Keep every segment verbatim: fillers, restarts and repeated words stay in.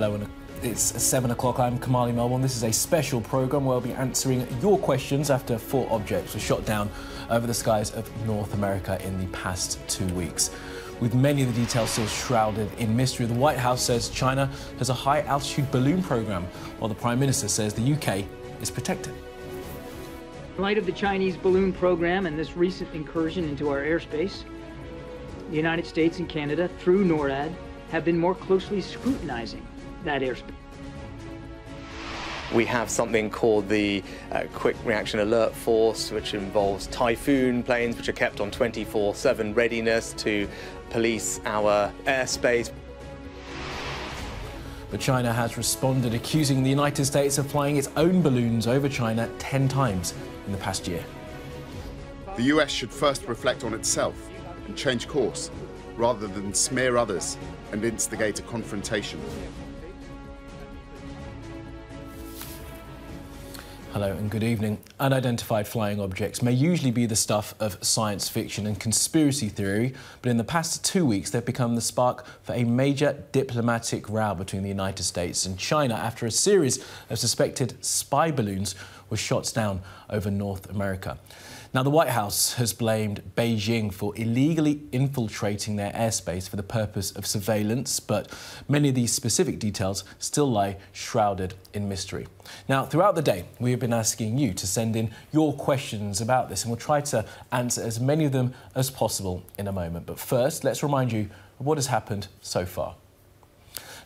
Hello, and it's seven o'clock. I'm Kamali Melbourne. This is a special programme where I'll be answering your questions after four objects were shot down over the skies of North America in the past two weeks. With many of the details still shrouded in mystery, the White House says China has a high-altitude balloon programme, while the Prime Minister says the U K is protected. In light of the Chinese balloon program and this recent incursion into our airspace, the United States and Canada, through NORAD, have been more closely scrutinizing that airspace. We have something called the uh, Quick Reaction Alert Force, which involves Typhoon planes, which are kept on twenty-four seven readiness to police our airspace. But China has responded, accusing the United States of flying its own balloons over China ten times in the past year. The U S should first reflect on itself and change course, rather than smear others and instigate a confrontation. Hello and good evening. Unidentified flying objects may usually be the stuff of science fiction and conspiracy theory, but in the past two weeks they've become the spark for a major diplomatic row between the United States and China after a series of suspected spy balloons were shot down over North America. Now, the White House has blamed Beijing for illegally infiltrating their airspace for the purpose of surveillance, but many of these specific details still lie shrouded in mystery. Now, throughout the day, we have been asking you to send in your questions about this, and we'll try to answer as many of them as possible in a moment. But first, let's remind you of what has happened so far.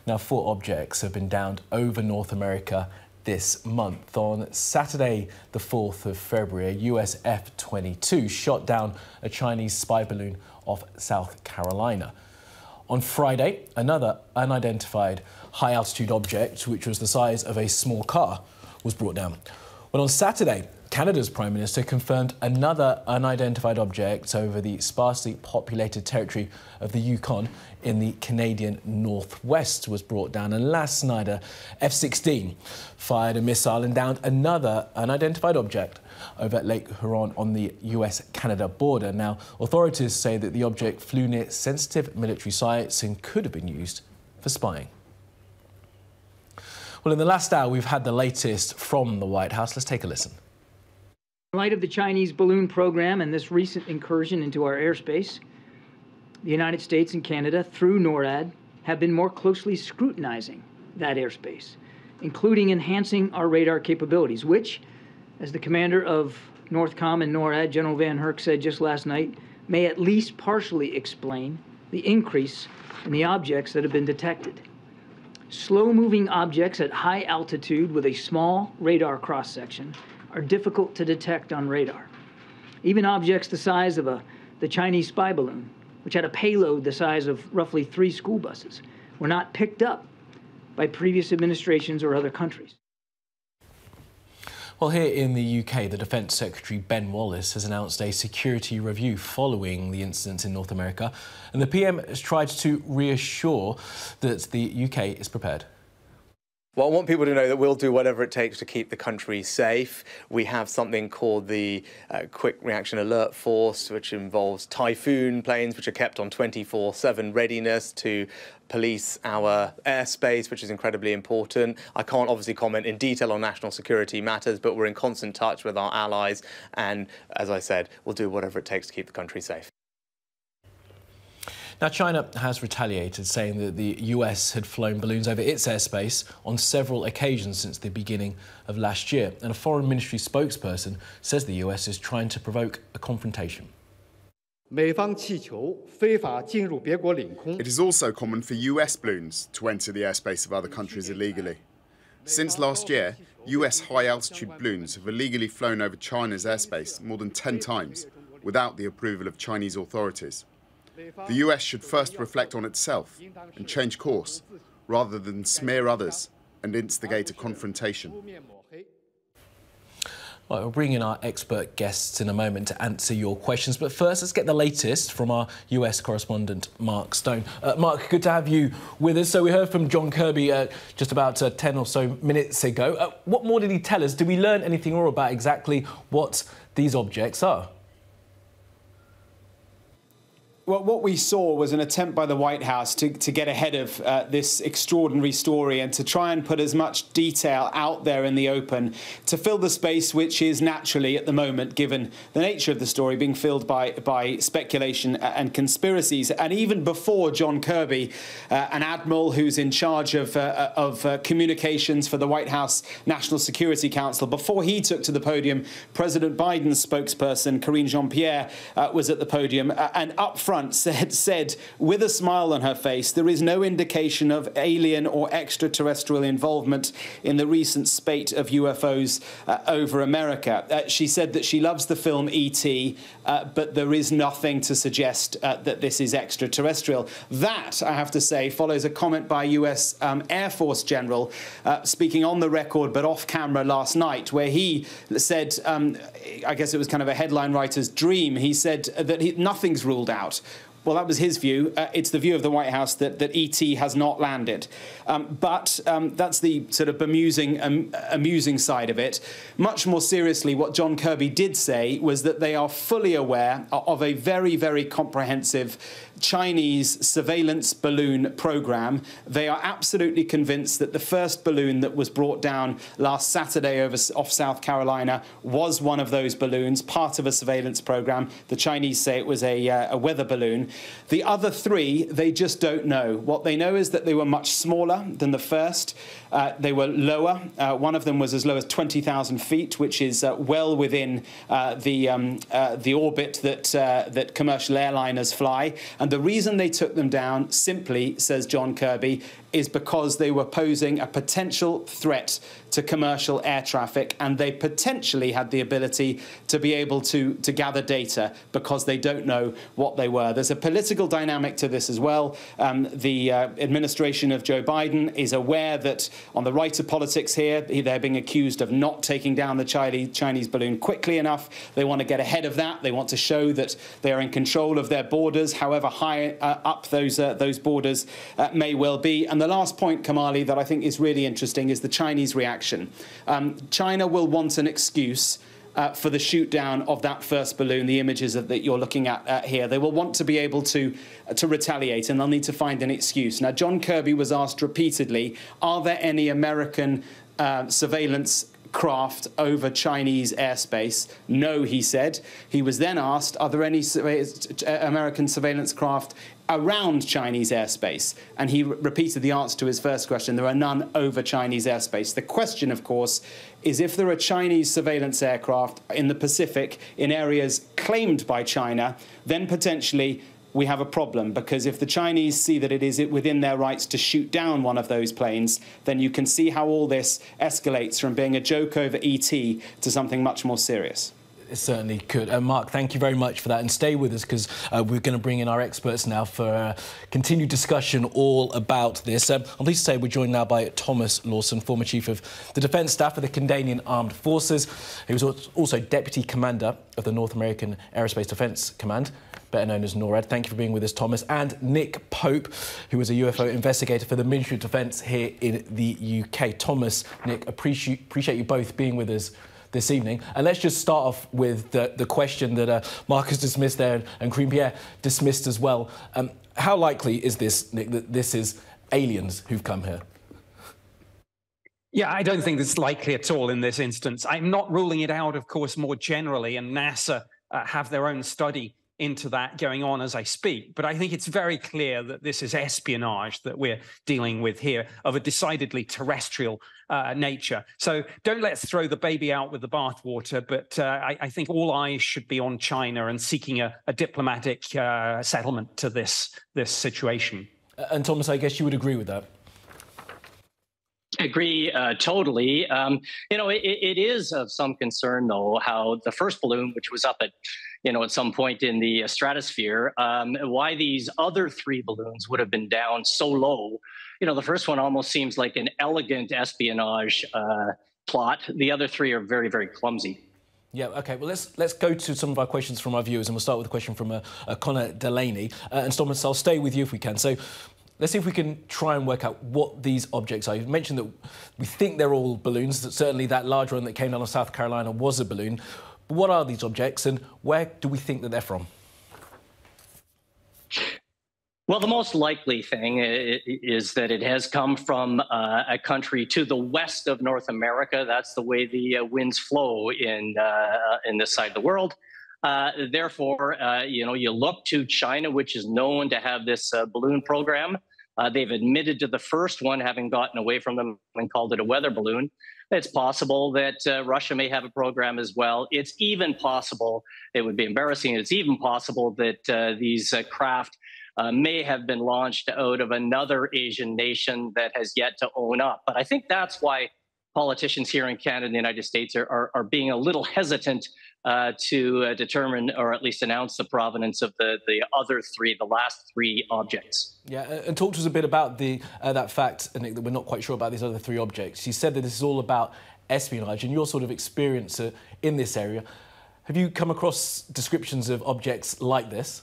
Now, four objects have been downed over North America this month. On Saturday, the fourth of February, a U S F twenty-two shot down a Chinese spy balloon off South Carolina. On Friday, another unidentified high-altitude object, which was the size of a small car, was brought down. Well, on Saturday, Canada's Prime Minister confirmed another unidentified object over the sparsely populated territory of the Yukon in the Canadian northwest was brought down. And last night, a F sixteen fired a missile and downed another unidentified object over Lake Huron on the U S Canada border. Now, authorities say that the object flew near sensitive military sites and could have been used for spying. Well, in the last hour, we've had the latest from the White House. Let's take a listen. In light of the Chinese balloon program and this recent incursion into our airspace, the United States and Canada, through NORAD, have been more closely scrutinizing that airspace, including enhancing our radar capabilities, which, as the commander of NORTHCOM and NORAD, General Van Herk, said just last night, may at least partially explain the increase in the objects that have been detected. Slow-moving objects at high altitude with a small radar cross-section are difficult to detect on radar. Even objects the size of a, the Chinese spy balloon, which had a payload the size of roughly three school buses, were not picked up by previous administrations or other countries. Well, here in the U K, the Defence Secretary Ben Wallace has announced a security review following the incidents in North America, and the P M has tried to reassure that the U K is prepared. Well, I want people to know that we'll do whatever it takes to keep the country safe. We have something called the uh, Quick Reaction Alert Force, which involves Typhoon planes, which are kept on twenty-four seven readiness to police our airspace, which is incredibly important. I can't obviously comment in detail on national security matters, but we're in constant touch with our allies. And as I said, we'll do whatever it takes to keep the country safe. Now, China has retaliated, saying that the U S had flown balloons over its airspace on several occasions since the beginning of last year. And a foreign ministry spokesperson says the U S is trying to provoke a confrontation. It is also common for U S balloons to enter the airspace of other countries illegally. Since last year, U S high-altitude balloons have illegally flown over China's airspace more than ten times without the approval of Chinese authorities. The U S should first reflect on itself and change course, rather than smear others and instigate a confrontation. Right, we'll bring in our expert guests in a moment to answer your questions, but first let's get the latest from our U S correspondent, Mark Stone. Uh, Mark, good to have you with us. So we heard from John Kirby uh, just about uh, ten or so minutes ago. Uh, what more did he tell us? Did we learn anything more about exactly what these objects are? Well, what we saw was an attempt by the White House to, to get ahead of uh, this extraordinary story and to try and put as much detail out there in the open to fill the space which is naturally at the moment, given the nature of the story, being filled by, by speculation and conspiracies. And even before John Kirby, uh, an admiral who's in charge of, uh, of uh, communications for the White House National Security Council, before he took to the podium, President Biden's spokesperson, Karine Jean-Pierre, uh, was at the podium uh, and up front Said, said with a smile on her face, there is no indication of alien or extraterrestrial involvement in the recent spate of U F Os uh, over America. Uh, she said that she loves the film E T, uh, but there is nothing to suggest uh, that this is extraterrestrial. That, I have to say, follows a comment by U S Um, Air Force General, uh, speaking on the record but off camera last night, where he said, um, I guess it was kind of a headline writer's dream, he said that he, nothing's ruled out. Well, that was his view. Uh, it's the view of the White House that, that E T has not landed. Um, but um, that's the sort of bemusing, um, amusing side of it. Much more seriously, what John Kirby did say was that they are fully aware of a very, very comprehensive Chinese surveillance balloon program. They are absolutely convinced that the first balloon that was brought down last Saturday over, off South Carolina was one of those balloons, part of a surveillance program. The Chinese say it was a, uh, a weather balloon. The other three, they just don't know. What they know is that they were much smaller than the first. Uh, they were lower. Uh, one of them was as low as twenty thousand feet, which is uh, well within uh, the, um, uh, the orbit that, uh, that commercial airliners fly. And the reason they took them down, simply, says John Kirby, is because they were posing a potential threat to commercial air traffic, and they potentially had the ability to be able to, to gather data because they don't know what they were. There's a political dynamic to this as well. Um, the uh, administration of Joe Biden is aware that on the right of politics here, they're being accused of not taking down the Chinese balloon quickly enough. They want to get ahead of that. They want to show that they are in control of their borders, however high uh, up those, uh, those borders uh, may well be. And the last point, Kamali, that I think is really interesting is the Chinese reaction. Um, China will want an excuse Uh, for the shoot down of that first balloon, the images of, that you're looking at uh, here. They will want to be able to, uh, to retaliate, and they'll need to find an excuse. Now, John Kirby was asked repeatedly, are there any American uh, surveillance craft over Chinese airspace? No, he said. He was then asked, are there any American surveillance craft around Chinese airspace? And he re repeated the answer to his first question. There are none over Chinese airspace. The question, of course, is if there are Chinese surveillance aircraft in the Pacific in areas claimed by China, then potentially we have a problem, because if the Chinese see that it is within their rights to shoot down one of those planes, then you can see how all this escalates from being a joke over E T to something much more serious. It certainly could. And Mark, thank you very much for that. And stay with us, because uh, we're going to bring in our experts now for uh, continued discussion all about this. Um, I'm pleased to say we're joined now by Thomas Lawson, former Chief of the Defence Staff of the Canadian Armed Forces. He was also Deputy Commander of the North American Aerospace Defence Command, better known as NORAD. Thank you for being with us, Thomas. And Nick Pope, who is a U F O investigator for the Ministry of Defence here in the U K. Thomas, Nick, appreciate, appreciate you both being with us this evening. And let's just start off with the, the question that uh, Marcus dismissed there and, and Karine-Pierre dismissed as well. Um, how likely is this, Nick, that this is aliens who've come here? Yeah, I don't think it's likely at all in this instance. I'm not ruling it out, of course, more generally, and NASA uh, have their own study into that going on as I speak. But I think it's very clear that this is espionage that we're dealing with here of a decidedly terrestrial uh, nature. So don't let's throw the baby out with the bathwater, but uh, I, I think all eyes should be on China and seeking a, a diplomatic uh, settlement to this, this situation. And Thomas, I guess you would agree with that. Agree uh, totally. Um, you know, it, it is of some concern, though, how the first balloon, which was up at, you know, at some point in the stratosphere, um, why these other three balloons would have been down so low. You know, the first one almost seems like an elegant espionage uh, plot. The other three are very, very clumsy. Yeah, OK, well, let's let's go to some of our questions from our viewers, and we'll start with a question from uh, uh, Connor Delaney. Uh, and Thomas, I'll stay with you if we can. So let's see if we can try and work out what these objects are. You've mentioned that we think they're all balloons, that certainly that large one that came down on South Carolina was a balloon. But what are these objects, and where do we think that they're from? Well, the most likely thing is that it has come from uh, a country to the west of North America. That's the way the uh, winds flow in uh, in this side of the world. Uh, therefore, uh, you know, you look to China, which is known to have this uh, balloon program. Uh, they've admitted to the first one, having gotten away from them and called it a weather balloon. It's possible that uh, Russia may have a program as well. It's even possible, it would be embarrassing, it's even possible that uh, these uh, craft uh, may have been launched out of another Asian nation that has yet to own up. But I think that's why politicians here in Canada and the United States are, are, are being a little hesitant uh, to uh, determine or at least announce the provenance of the, the other three, the last three objects. Yeah, and talk to us a bit about the, uh, that fact, Nick, that we're not quite sure about these other three objects. You said that this is all about espionage and your sort of experience uh, in this area. Have you come across descriptions of objects like this?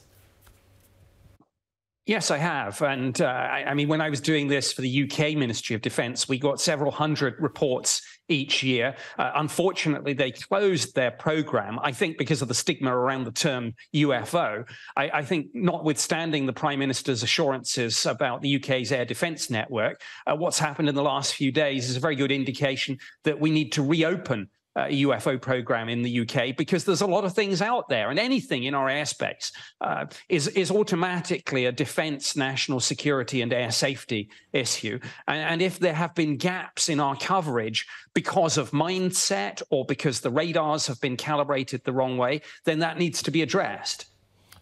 Yes, I have. And uh, I, I mean, when I was doing this for the U K Ministry of Defence, we got several hundred reports each year. Uh, unfortunately, they closed their programme, I think because of the stigma around the term U F O. I, I think notwithstanding the Prime Minister's assurances about the U K's air defence network, uh, what's happened in the last few days is a very good indication that we need to reopen Uh, U F O program in the U K, because there's a lot of things out there, and anything in our airspace uh, is is automatically a defense, national security and air safety issue. And, and if there have been gaps in our coverage because of mindset or because the radars have been calibrated the wrong way, then that needs to be addressed.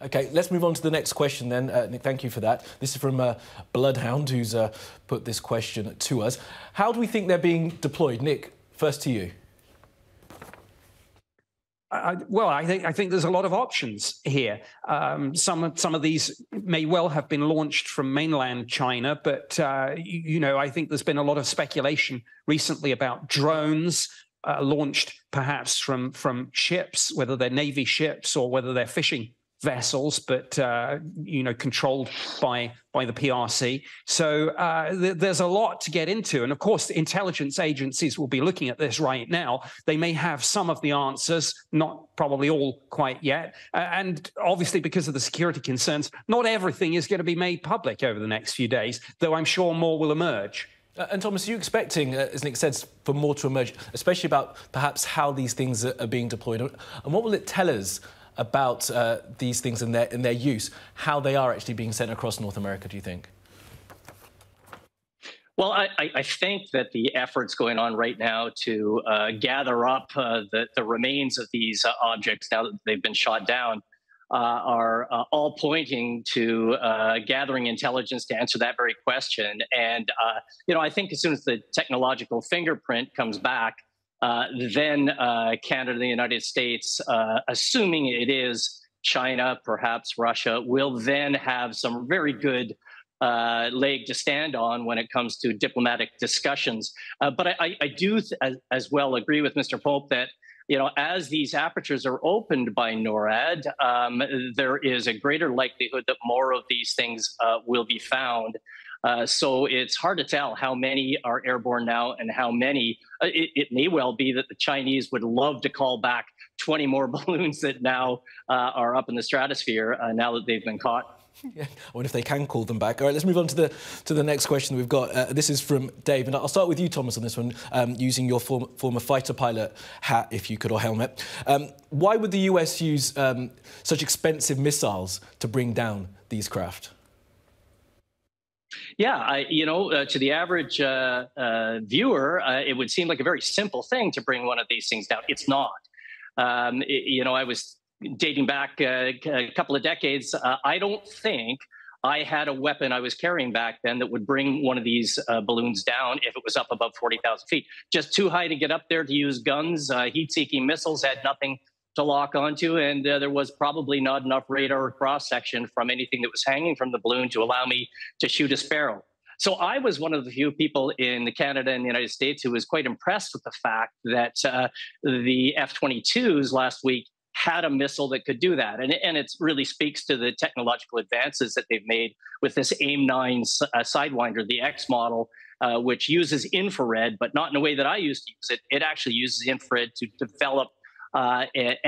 OK, let's move on to the next question then. Uh, Nick, thank you for that. This is from uh, Bloodhound, who's uh, put this question to us. How do we think they're being deployed? Nick, first to you. I, well, I think I think there's a lot of options here. Um, some some of these may well have been launched from mainland China, but uh, you, you know, I think there's been a lot of speculation recently about drones uh, launched perhaps from from ships, whether they're Navy ships or whether they're fishing vessels, but uh, you know, controlled by by the P R C. So uh, th there's a lot to get into, and of course, the intelligence agencies will be looking at this right now. They may have some of the answers, not probably all quite yet, uh, and obviously because of the security concerns, not everything is going to be made public over the next few days. Though I'm sure more will emerge. Uh, and Thomas, are you expecting, uh, as Nick says, for more to emerge, especially about perhaps how these things are, are being deployed, and what will it tell us about uh, these things and their, and their use, how they are actually being sent across North America, do you think? Well, I, I think that the efforts going on right now to uh, gather up uh, the, the remains of these uh, objects, now that they've been shot down, uh, are uh, all pointing to uh, gathering intelligence to answer that very question. And, uh, you know, I think as soon as the technological fingerprint comes back, Uh, then uh, Canada and the United States, uh, assuming it is China, perhaps Russia, will then have some very good uh, leg to stand on when it comes to diplomatic discussions. Uh, but I, I do th as well agree with Mister Pope that, you know, as these apertures are opened by NORAD, um, there is a greater likelihood that more of these things uh, will be found. Uh, so it's hard to tell how many are airborne now and how many. Uh, it, it may well be that the Chinese would love to call back twenty more balloons that now uh, are up in the stratosphere uh, now that they've been caught. Yeah. I wonder if they can call them back. All right, let's move on to the to the next question that we've got. Uh, this is from Dave, and I'll start with you, Thomas, on this one, um, using your form, former fighter pilot hat, if you could, or helmet. Um, why would the U S use um, such expensive missiles to bring down these craft? Yeah, I, you know, uh, to the average uh, uh, viewer, uh, it would seem like a very simple thing to bring one of these things down. It's not. Um, it, you know, I was dating back uh, a couple of decades. Uh, I don't think I had a weapon I was carrying back then that would bring one of these uh, balloons down if it was up above forty thousand feet. Just too high to get up there to use guns. Uh, heat-seeking missiles had nothing to lock onto, and uh, there was probably not enough radar cross-section from anything that was hanging from the balloon to allow me to shoot a sparrow. So I was one of the few people in Canada and the United States who was quite impressed with the fact that uh, the F twenty-twos last week had a missile that could do that. And, and it really speaks to the technological advances that they've made with this AIM nine uh, Sidewinder, the X model, uh, which uses infrared, but not in a way that I used to use it. It actually uses infrared to develop Uh,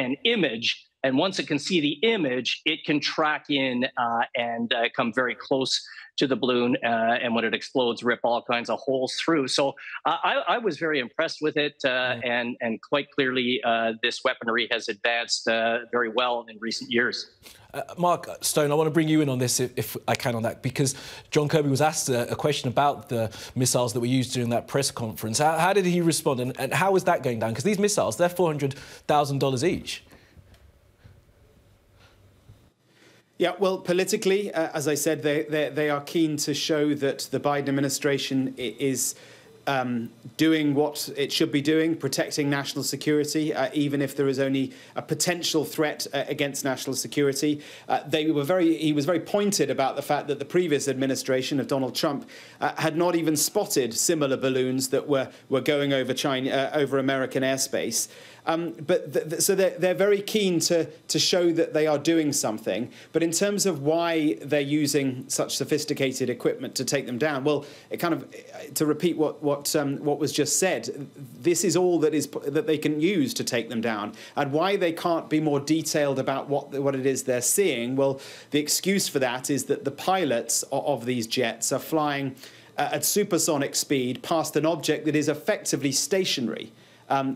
an image And once it can see the image, it can track in uh, and uh, come very close to the balloon. Uh, and when it explodes, rip all kinds of holes through. So uh, I, I was very impressed with it. Uh, mm-hmm. and, and quite clearly, uh, this weaponry has advanced uh, very well in recent years. Uh, Mark Stone, I want to bring you in on this, if, if I can, on that, because John Kirby was asked a, a question about the missiles that were used during that press conference. How, how did he respond, and, and how is that going down? Because these missiles, they're four hundred thousand dollars each. Yeah, well, politically, uh, as I said, they, they, they are keen to show that the Biden administration is Um, doing what it should be doing, protecting national security, uh, even if there is only a potential threat uh, against national security. Uh, they were very, he was very pointed about the fact that the previous administration of Donald Trump uh, had not even spotted similar balloons that were, were going over China, uh, over American airspace. Um, but th th so they're, they're very keen to, to show that they are doing something. But in terms of why they're using such sophisticated equipment to take them down, well, it kind of, to repeat what, what, um, what was just said, this is all that is that they can use to take them down. And why they can't be more detailed about what, what it is they're seeing, well, the excuse for that is that the pilots of these jets are flying uh, at supersonic speed past an object that is effectively stationary. Um,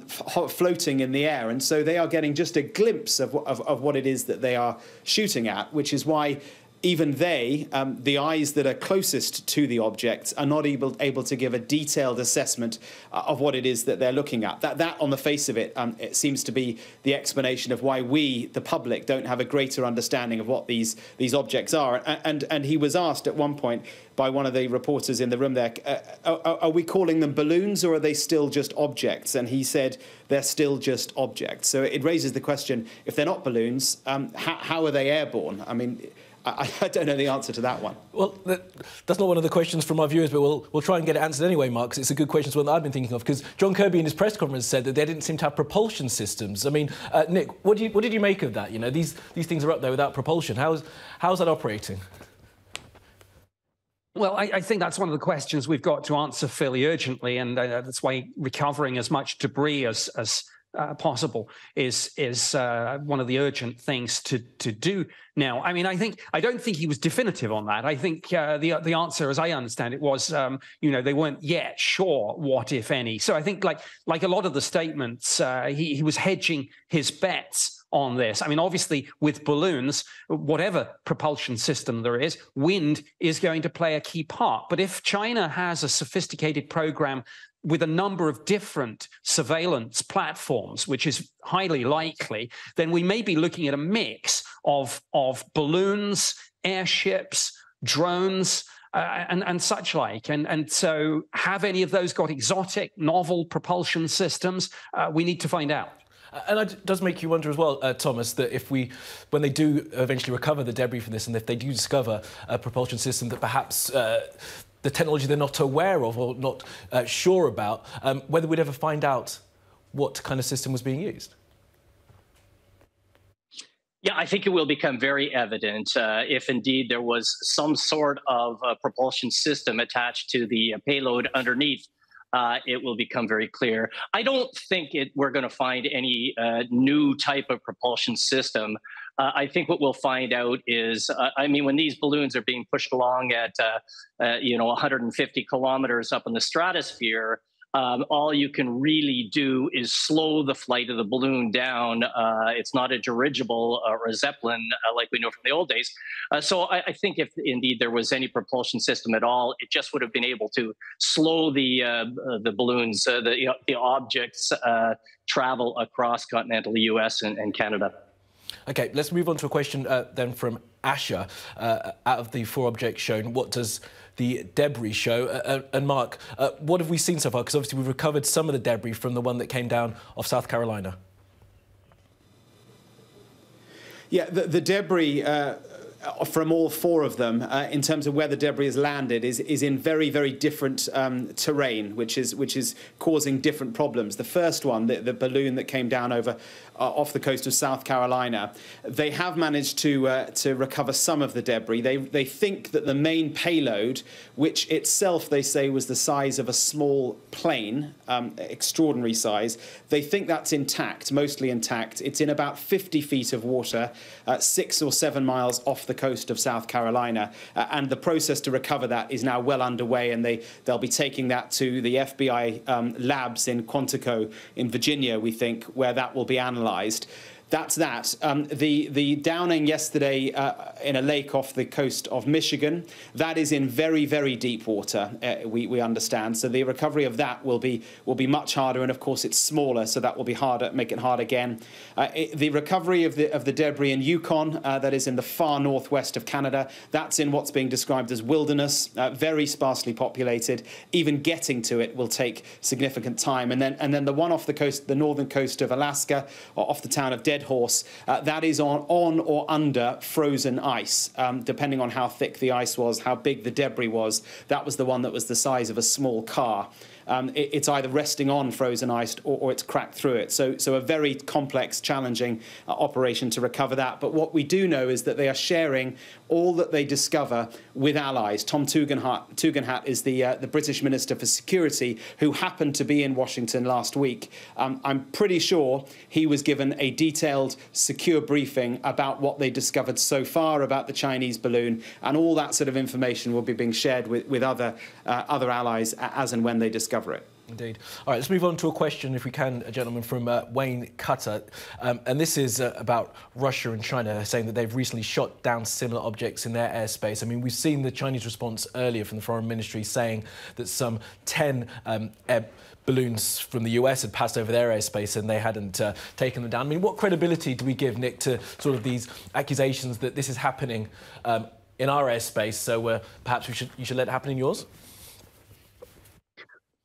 floating in the air, and so they are getting just a glimpse of, of, of what it is that they are shooting at, which is why even they, um, the eyes that are closest to the objects, are not able, able to give a detailed assessment uh, of what it is that they're looking at. That, that on the face of it, um, it seems to be the explanation of why we, the public, don't have a greater understanding of what these, these objects are. And, and, and he was asked at one point by one of the reporters in the room there, uh, are, are we calling them balloons or are they still just objects? And he said, they're still just objects. So it raises the question, if they're not balloons, um, how, how are they airborne? I mean, I, I don't know the answer to that one. Well, that, that's not one of the questions from our viewers, but we'll, we'll try and get it answered anyway, Mark, because it's a good question. It's one that I've been thinking of, because John Kirby in his press conference said that they didn't seem to have propulsion systems. I mean, uh, Nick, what, do you, what did you make of that? You know, these, these things are up there without propulsion. How is, how is that operating? Well, I, I think that's one of the questions we've got to answer fairly urgently, and uh, that's why recovering as much debris as, as uh, possible is is uh, one of the urgent things to to do now. I mean, I think I don't think he was definitive on that. I think uh, the the answer, as I understand it, was um, you know, they weren't yet sure what, if any. So I think like like a lot of the statements, uh, he he was hedging his bets on this. I mean, obviously, with balloons, whatever propulsion system there is, wind is going to play a key part. But if China has a sophisticated program with a number of different surveillance platforms, which is highly likely, then we may be looking at a mix of, of balloons, airships, drones, Uh, and, and such like. And, and so have any of those got exotic, novel propulsion systems? Uh, we need to find out. And it does make you wonder as well, uh, Thomas, that if we, when they do eventually recover the debris from this, and if they do discover a propulsion system that perhaps uh, the technology they're not aware of or not uh, sure about, um, whether we'd ever find out what kind of system was being used. Yeah, I think it will become very evident uh, if indeed there was some sort of uh, propulsion system attached to the uh, payload underneath. Uh, it will become very clear. I don't think it, we're going to find any uh, new type of propulsion system. Uh, I think what we'll find out is, uh, I mean, when these balloons are being pushed along at, uh, uh, you know, one hundred fifty kilometers up in the stratosphere, Um, all you can really do is slow the flight of the balloon down. Uh, it's not a dirigible or a Zeppelin uh, like we know from the old days. Uh, so I, I think if indeed there was any propulsion system at all, it just would have been able to slow the uh, the balloons, uh, the, you know, the objects uh, travel across continental U S and, and Canada. Okay, let's move on to a question uh, then from Asher. Uh, out of the four objects shown, what does the debris show? Uh, and Mark, uh, what have we seen so far? Because obviously we've recovered some of the debris from the one that came down off South Carolina. Yeah, the, the debris uh, from all four of them uh, in terms of where the debris has landed is, is in very, very different um, terrain, which is, which is causing different problems. The first one, the, the balloon that came down over uh, off the coast of South Carolina, they have managed to, uh, to recover some of the debris. They, they think that the main payload, which itself they say was the size of a small plane, um, extraordinary size, they think that's intact, mostly intact. It's in about fifty feet of water, uh, six or seven miles off the coast of South Carolina, uh, and the process to recover that is now well underway, and they, they'll be taking that to the F B I um, labs in Quantico in Virginia, we think, where that will be analysed. That's that. Um, the, the downing yesterday uh, in a lake off the coast of Michigan, that is in very, very deep water, uh, we, we understand. So the recovery of that will be, will be much harder. And, of course, it's smaller, so that will be harder, make it hard again. Uh, it, the recovery of the, of the debris in Yukon, uh, that is in the far northwest of Canada, that's in what's being described as wilderness, uh, very sparsely populated. Even getting to it will take significant time. And then, and then the one off the coast, the northern coast of Alaska, or off the town of Denver, Horse, uh, that is on, on or under frozen ice, um, depending on how thick the ice was, how big the debris was. That was the one that was the size of a small car. Um, it, it's either resting on frozen ice or, or it's cracked through it. So, so a very complex, challenging uh, operation to recover that. But what we do know is that they are sharing all that they discover with allies. Tom Tugendhat, Tugendhat is the, uh, the British Minister for Security, who happened to be in Washington last week. Um, I'm pretty sure he was given a detailed, secure briefing about what they discovered so far about the Chinese balloon, and all that sort of information will be being shared with, with other, uh, other allies as and when they discover it. Indeed. All right, let's move on to a question, if we can, a gentleman from uh, Wayne Cutter. Um, and this is uh, about Russia and China, saying that they've recently shot down similar objects in their airspace. I mean, we've seen the Chinese response earlier from the Foreign Ministry saying that some ten um, air balloons from the U S had passed over their airspace and they hadn't uh, taken them down. I mean, what credibility do we give, Nick, to sort of these accusations that this is happening um, in our airspace? So uh, perhaps we should, you should let it happen in yours?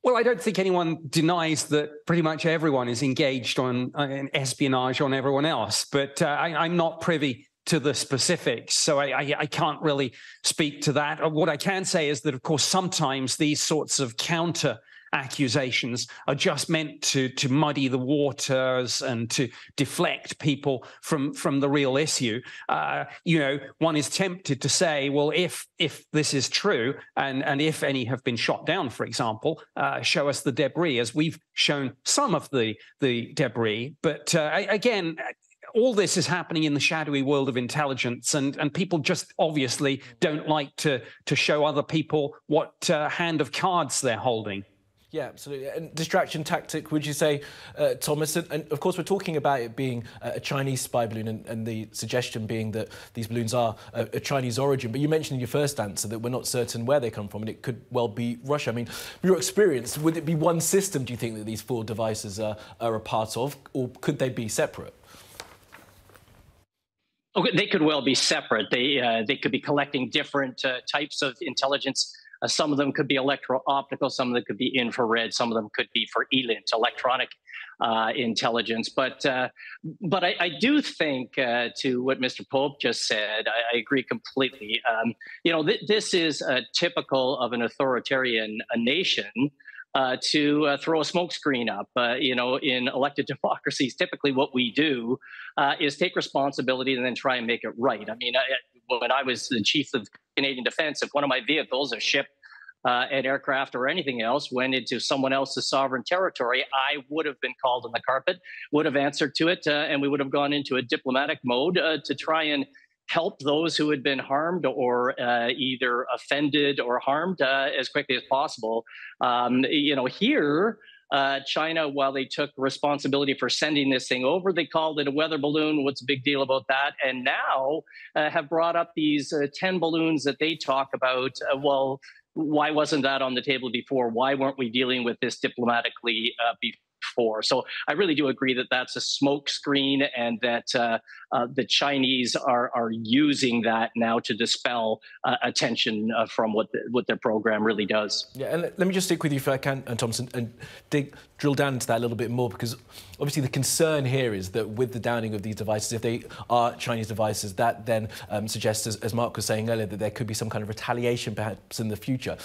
Well, I don't think anyone denies that pretty much everyone is engaged on uh, in espionage on everyone else, but uh, I, I'm not privy to the specifics, so I, I, I can't really speak to that. What I can say is that, of course, sometimes these sorts of counter accusations are just meant to to muddy the waters and to deflect people from from the real issue. Uh, you know, one is tempted to say, well, if if this is true, and and if any have been shot down, for example, uh, show us the debris, as we've shown some of the the debris. But uh, again, all this is happening in the shadowy world of intelligence, and, and people just obviously don't like to to show other people what uh, hand of cards they're holding. Yeah, absolutely. And distraction tactic, would you say, uh, Thomas? And, and, of course, we're talking about it being a Chinese spy balloon, and, and the suggestion being that these balloons are a, a Chinese origin. But you mentioned in your first answer that we're not certain where they come from, and it could well be Russia. I mean, your experience, would it be one system, do you think, that these four devices are, are a part of, or could they be separate? Okay, they could well be separate. They, uh, they could be collecting different uh, types of intelligence. Uh, some of them could be electro-optical, some of them could be infrared, some of them could be for E L I N T, electronic uh, intelligence. But uh, but I, I do think, uh, to what Mister Pope just said, I, I agree completely. Um, you know, th this is uh, typical of an authoritarian uh, nation uh, to uh, throw a smokescreen up. Uh, you know, in elected democracies, typically what we do uh, is take responsibility and then try and make it right. I mean, I, when I was the chief of Canadian Defense, if one of my vehicles, a ship, uh, an aircraft, or anything else went into someone else's sovereign territory, I would have been called on the carpet, would have answered to it, uh, and we would have gone into a diplomatic mode uh, to try and help those who had been harmed or uh, either offended or harmed uh, as quickly as possible. Um, you know, here, Uh, China, while they took responsibility for sending this thing over, they called it a weather balloon. What's the big deal about that? And now uh, have brought up these uh, ten balloons that they talk about. Uh, well, why wasn't that on the table before? Why weren't we dealing with this diplomatically uh, before? for. So I really do agree that that's a smokescreen, and that uh, uh, the Chinese are are using that now to dispel uh, attention uh, from what the, what their program really does. Yeah, and let me just stick with you if I can, and Thompson, and dig, drill down into that a little bit more, because obviously the concern here is that with the downing of these devices, if they are Chinese devices, that then um, suggests, as, as Mark was saying earlier, that there could be some kind of retaliation perhaps in the future.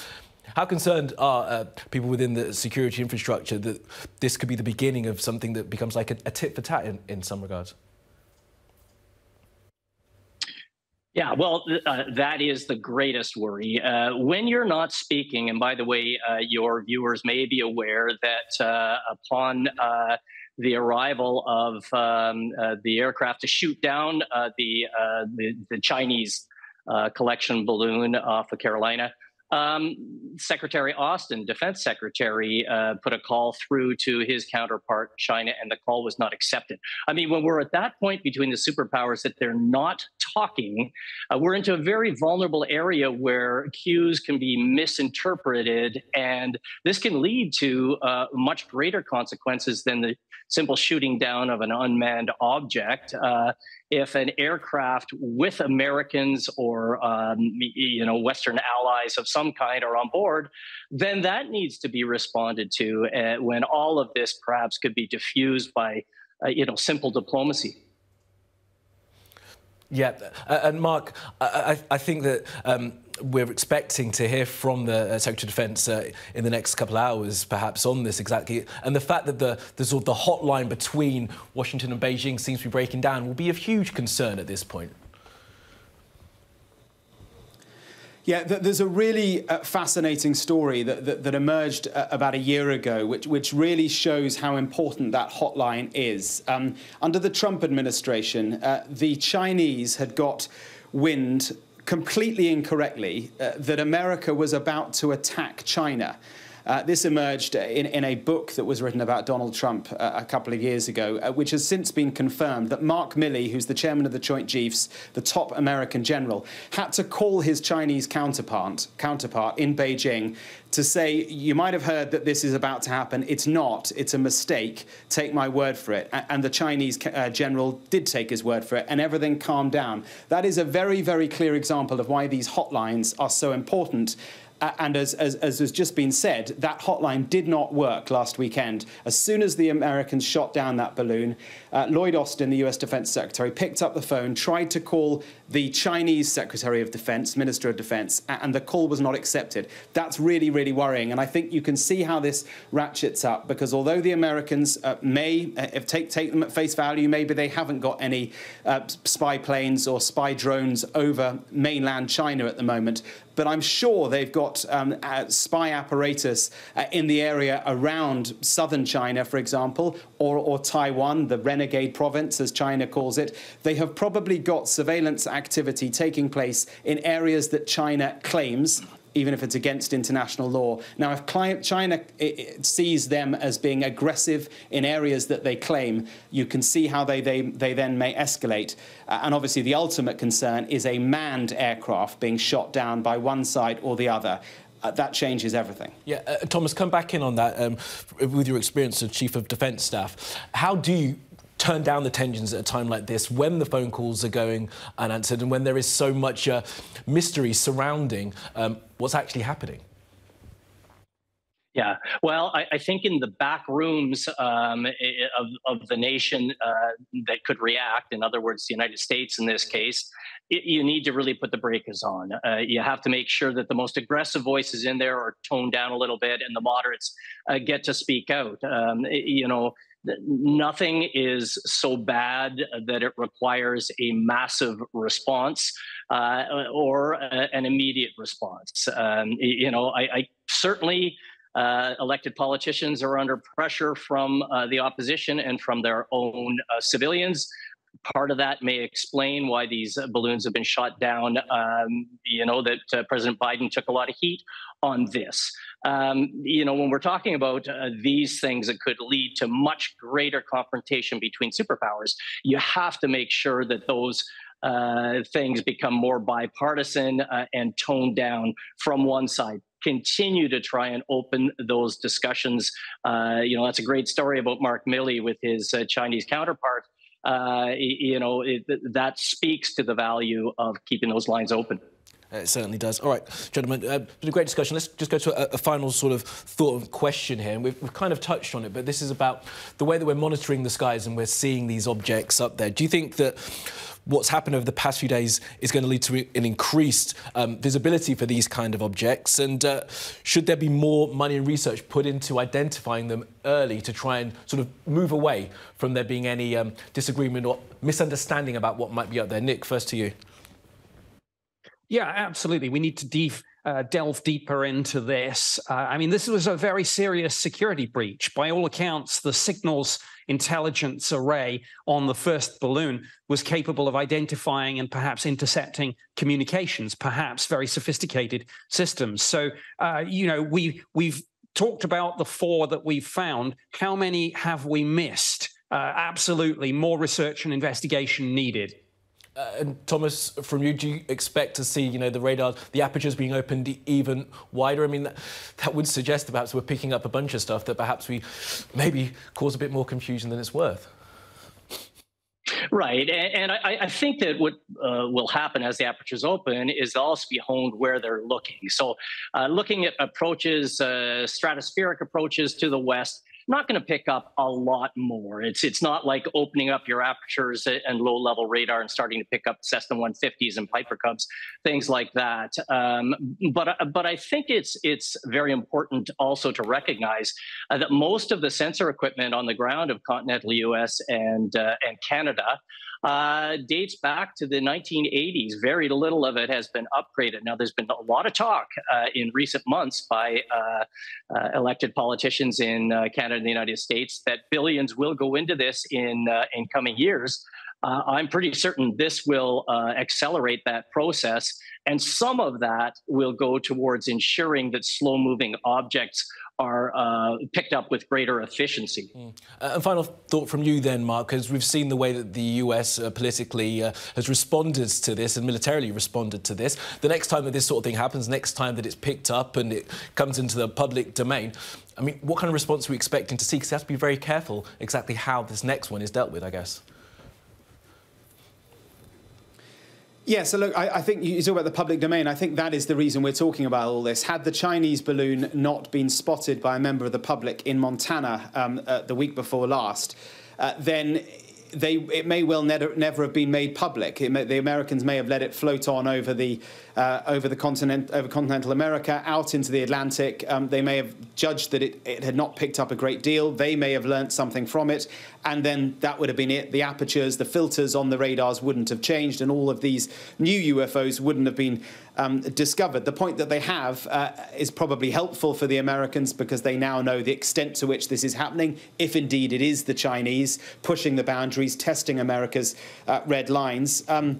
How concerned are uh, people within the security infrastructure that this could be the beginning of something that becomes like a, a tit for tat in, in some regards? Yeah, well, uh, that is the greatest worry. Uh, when you're not speaking, and by the way, uh, your viewers may be aware that uh, upon uh, the arrival of um, uh, the aircraft to shoot down uh, the, uh, the, the Chinese uh, collection balloon off of Carolina, Um, Secretary Austin, Defense Secretary, uh, put a call through to his counterpart, China, and the call was not accepted. I mean, when we're at that point between the superpowers that they're not talking, uh, we're into a very vulnerable area where cues can be misinterpreted, and this can lead to uh, much greater consequences than the simple shooting down of an unmanned object. Uh, if an aircraft with Americans or um, you know, Western allies of some kind are on board, then that needs to be responded to uh, when all of this perhaps could be diffused by uh, you know, simple diplomacy. Yeah, uh, and Mark, I, I think that um, we're expecting to hear from the Secretary of Defence uh, in the next couple of hours, perhaps, on this exactly. And the fact that the, the sort of the hotline between Washington and Beijing seems to be breaking down will be of huge concern at this point. Yeah, there's a really uh, fascinating story that, that, that emerged uh, about a year ago, which, which really shows how important that hotline is. Um, under the Trump administration, uh, the Chinese had got wind, completely incorrectly, uh, that America was about to attack China. Uh, this emerged in, in a book that was written about Donald Trump uh, a couple of years ago, uh, which has since been confirmed, that Mark Milley, who's the chairman of the Joint Chiefs, the top American general, had to call his Chinese counterpart, counterpart in Beijing to say, you might have heard that this is about to happen. It's not. It's a mistake. Take my word for it. And the Chinese uh, general did take his word for it, and everything calmed down. That is a very, very clear example of why these hotlines are so important. Uh, and as, as, as has just been said, that hotline did not work last weekend. As soon as the Americans shot down that balloon, uh, Lloyd Austin, the U S Defense Secretary, picked up the phone, tried to call the Chinese Secretary of Defense, Minister of Defense, and the call was not accepted. That's really, really worrying. And I think you can see how this ratchets up, because although the Americans uh, may, uh, if take, take them at face value, maybe they haven't got any uh, spy planes or spy drones over mainland China at the moment, but I'm sure they've got um, uh, spy apparatus uh, in the area around southern China, for example, or, or Taiwan, the renegade province, as China calls it. They have probably got surveillance activity taking place in areas that China claims, even if it's against international law. Now, if China sees them as being aggressive in areas that they claim, you can see how they, they, they then may escalate. Uh, and obviously, the ultimate concern is a manned aircraft being shot down by one side or the other. Uh, that changes everything. Yeah, uh, Thomas, come back in on that. Um, with your experience as Chief of Defence Staff, how do you turn down the tensions at a time like this, when the phone calls are going unanswered and when there is so much uh, mystery surrounding um, what's actually happening? Yeah, well, I, I think in the back rooms um, of, of the nation uh, that could react, in other words, the United States in this case, it, you need to really put the breakers on. Uh, you have to make sure that the most aggressive voices in there are toned down a little bit and the moderates uh, get to speak out. Um, you know, nothing is so bad that it requires a massive response uh, or a, an immediate response. Um, you know, I, I certainly uh, elected politicians are under pressure from uh, the opposition and from their own uh, civilians. Part of that may explain why these uh, balloons have been shot down. Um, you know, that uh, President Biden took a lot of heat on this. Um, you know, when we're talking about uh, these things that could lead to much greater confrontation between superpowers, you have to make sure that those uh, things become more bipartisan uh, and toned down from one side. continue to try and open those discussions. Uh, you know, that's a great story about Mark Milley with his uh, Chinese counterpart. Uh, you know, it, that speaks to the value of keeping those lines open. It certainly does. All right, gentlemen, uh, it was a great discussion. Let's just go to a, a final sort of thought and question here. And we've, we've kind of touched on it, but this is about the way that we're monitoring the skies and we're seeing these objects up there. Do you think that what's happened over the past few days is going to lead to an increased um, visibility for these kind of objects? And uh, should there be more money and research put into identifying them early to try and sort of move away from there being any um, disagreement or misunderstanding about what might be up there? Nick, first to you. Yeah, absolutely. We need to de uh, delve deeper into this. Uh, I mean, this was a very serious security breach. By all accounts, the signals intelligence array on the first balloon was capable of identifying and perhaps intercepting communications, perhaps very sophisticated systems. So, uh, you know, we, we've talked about the four that we've found. How many have we missed? Uh, absolutely. More research and investigation needed. Uh, and Thomas, from you, do you expect to see, you know, the radar, the apertures being opened even wider? I mean, that, that would suggest that perhaps we're picking up a bunch of stuff that perhaps we maybe cause a bit more confusion than it's worth. Right, and, and I, I think that what uh, will happen as the apertures open is they'll also be honed where they're looking. So uh, looking at approaches, uh, stratospheric approaches to the west, not going to pick up a lot more. It's it's not like opening up your apertures and low-level radar and starting to pick up Cessna one fifties and Piper Cubs, things like that. Um, but but I think it's it's very important also to recognize uh, that most of the sensor equipment on the ground of continental U S and uh, and Canada uh, dates back to the nineteen eighties. Very little of it has been upgraded. Now, there's been a lot of talk uh, in recent months by uh, uh, elected politicians in uh, Canada and the United States that billions will go into this in, uh, in coming years. Uh, I'm pretty certain this will uh, accelerate that process. And some of that will go towards ensuring that slow-moving objects are uh, picked up with greater efficiency. Mm. Uh, and final thought from you then, Mark, because we've seen the way that the U S uh, politically uh, has responded to this and militarily responded to this. The next time that this sort of thing happens, next time that it's picked up and it comes into the public domain, I mean, what kind of response are we expecting to see? Because you have to be very careful exactly how this next one is dealt with, I guess. Yeah, so look, I, I think you talk about the public domain. I think that is the reason we're talking about all this. Had the Chinese balloon not been spotted by a member of the public in Montana um, uh, the week before last, uh, then they, it may well never, never have been made public. It may, the Americans may have let it float on over the uh, over the continent, over continental America, out into the Atlantic. Um, they may have judged that it, it had not picked up a great deal. They may have learnt something from it. And then that would have been it. The apertures, the filters on the radars wouldn't have changed, and all of these new U F Os wouldn't have been um, discovered. The point that they have uh, is probably helpful for the Americans because they now know the extent to which this is happening, if indeed it is the Chinese pushing the boundaries, testing America's uh, red lines. Um,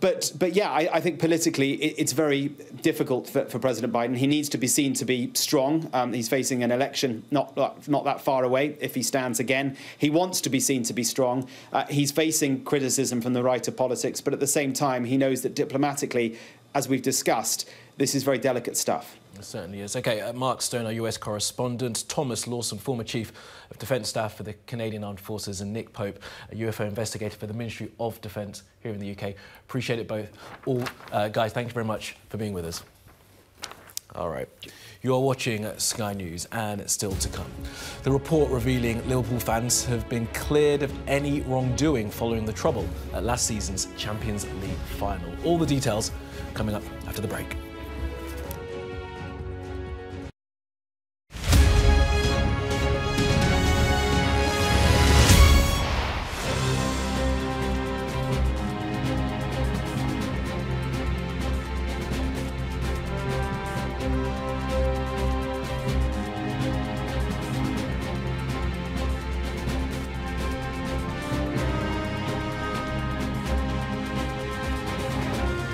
But, but yeah, I, I think politically it, it's very difficult for, for President Biden. He needs to be seen to be strong. Um, he's facing an election not, not, not that far away if he stands again. He wants to be seen to be strong. Uh, he's facing criticism from the right of politics. But at the same time, he knows that diplomatically, as we've discussed, this is very delicate stuff. It certainly is. OK, uh, Mark Stone, our U S correspondent, Thomas Lawson, former Chief of Defence Staff for the Canadian Armed Forces, and Nick Pope, a U F O investigator for the Ministry of Defence here in the U K. Appreciate it both. All uh, guys, thank you very much for being with us. All right. You are watching Sky News, and it's still to come. The report revealing Liverpool fans have been cleared of any wrongdoing following the trouble at last season's Champions League final. All the details coming up after the break.